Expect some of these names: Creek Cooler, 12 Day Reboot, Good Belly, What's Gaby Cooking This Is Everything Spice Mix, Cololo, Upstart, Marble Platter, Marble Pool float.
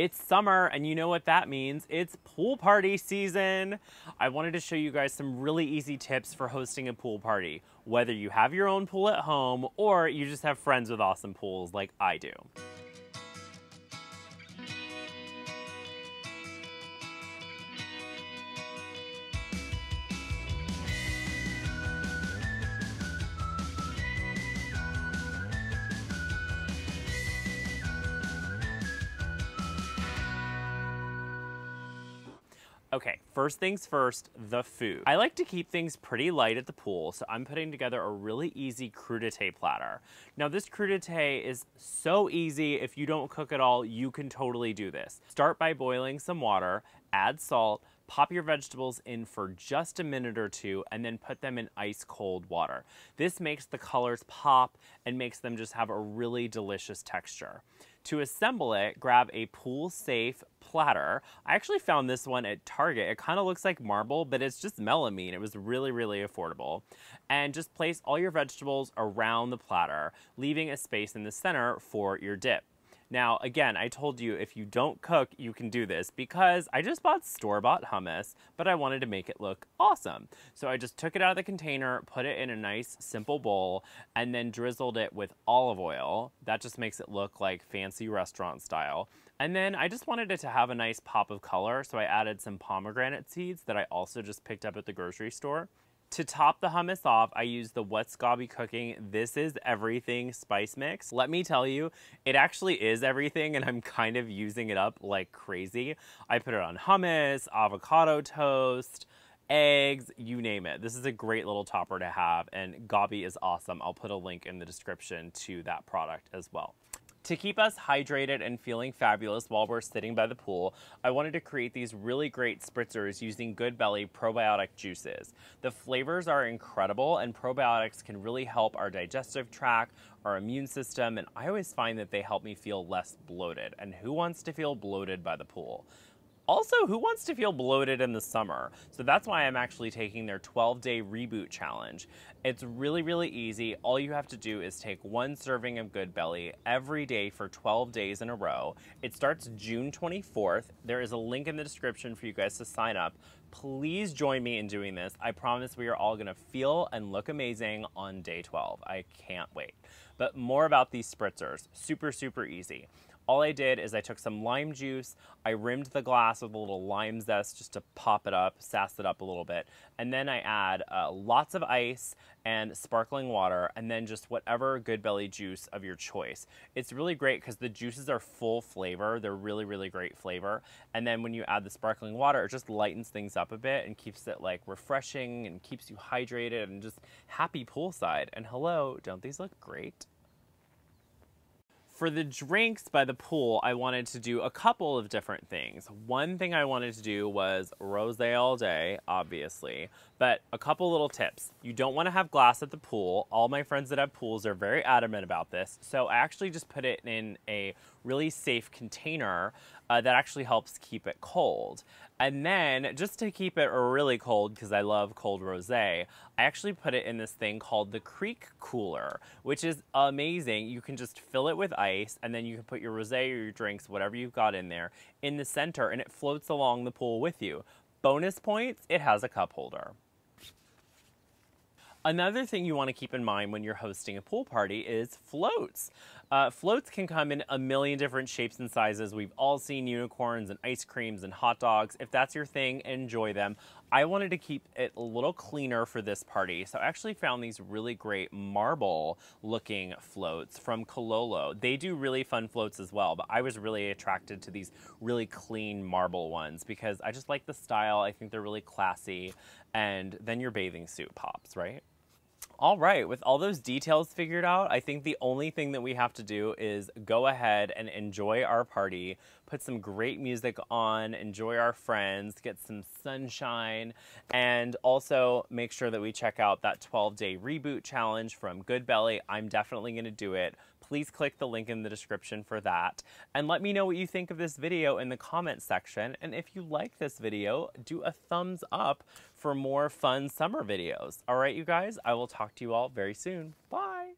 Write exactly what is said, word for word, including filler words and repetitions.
It's summer, and you know what that means. It's pool party season. I wanted to show you guys some really easy tips for hosting a pool party, whether you have your own pool at home or you just have friends with awesome pools like I do. Okay, first things first, the food. I like to keep things pretty light at the pool, so I'm putting together a really easy crudité platter. Now this crudité is so easy, if you don't cook at all, you can totally do this. Start by boiling some water, add salt, pop your vegetables in for just a minute or two, and then put them in ice cold water. This makes the colors pop and makes them just have a really delicious texture. To assemble it, grab a pool-safe platter. I actually found this one at Target. It kind of looks like marble, but it's just melamine. It was really, really affordable. And just place all your vegetables around the platter, leaving a space in the center for your dip. Now, again, I told you if you don't cook, you can do this because I just bought store-bought hummus, but I wanted to make it look awesome. So I just took it out of the container, put it in a nice, simple bowl, and then drizzled it with olive oil. That just makes it look like fancy restaurant style. And then I just wanted it to have a nice pop of color, so I added some pomegranate seeds that I also just picked up at the grocery store. To top the hummus off, I used the What's Gaby Cooking This Is Everything Spice Mix. Let me tell you, it actually is everything, and I'm kind of using it up like crazy. I put it on hummus, avocado toast, eggs, you name it. This is a great little topper to have, and Gaby is awesome. I'll put a link in the description to that product as well. To keep us hydrated and feeling fabulous while we're sitting by the pool, I wanted to create these really great spritzers using Good Belly probiotic juices. The flavors are incredible, and probiotics can really help our digestive tract, our immune system, and I always find that they help me feel less bloated. And who wants to feel bloated by the pool? Also, who wants to feel bloated in the summer? So that's why I'm actually taking their twelve day reboot challenge. It's really, really easy. All you have to do is take one serving of Good Belly every day for twelve days in a row. It starts June twenty-fourth. There is a link in the description for you guys to sign up. Please join me in doing this. I promise we are all gonna feel and look amazing on day twelve. I can't wait. But more about these spritzers, super, super easy. All I did is I took some lime juice, I rimmed the glass with a little lime zest just to pop it up, sass it up a little bit, and then I add uh, lots of ice and sparkling water, and then just whatever Good Belly juice of your choice. It's really great because the juices are full flavor. They're really, really great flavor. And then when you add the sparkling water, it just lightens things up a bit and keeps it like refreshing and keeps you hydrated and just happy poolside. And hello, don't these look great? For the drinks by the pool, I wanted to do a couple of different things. One thing I wanted to do was rosé all day, obviously, but a couple little tips. You don't want to have glass at the pool. All my friends that have pools are very adamant about this, so I actually just put it in a really safe container uh, that actually helps keep it cold. And then, just to keep it really cold, because I love cold rosé, I actually put it in this thing called the Creek Cooler, which is amazing. You can just fill it with ice, and then you can put your rosé or your drinks, whatever you've got in there, in the center, and it floats along the pool with you. Bonus points, it has a cup holder. Another thing you want to keep in mind when you're hosting a pool party is floats. Uh, floats can come in a million different shapes and sizes. We've all seen unicorns and ice creams and hot dogs. If that's your thing, enjoy them. I wanted to keep it a little cleaner for this party, so I actually found these really great marble looking floats from Cololo. They do really fun floats as well, but I was really attracted to these really clean marble ones because I just like the style. I think they're really classy, and then your bathing suit pops, right? All right, with all those details figured out, I think the only thing that we have to do is go ahead and enjoy our party, put some great music on, enjoy our friends, get some sunshine, and also make sure that we check out that twelve day reboot challenge from Good Belly. I'm definitely gonna do it. Please click the link in the description for that. And let me know what you think of this video in the comments section. And if you like this video, do a thumbs up for more fun summer videos. All right, you guys, I will talk to you all very soon. Bye.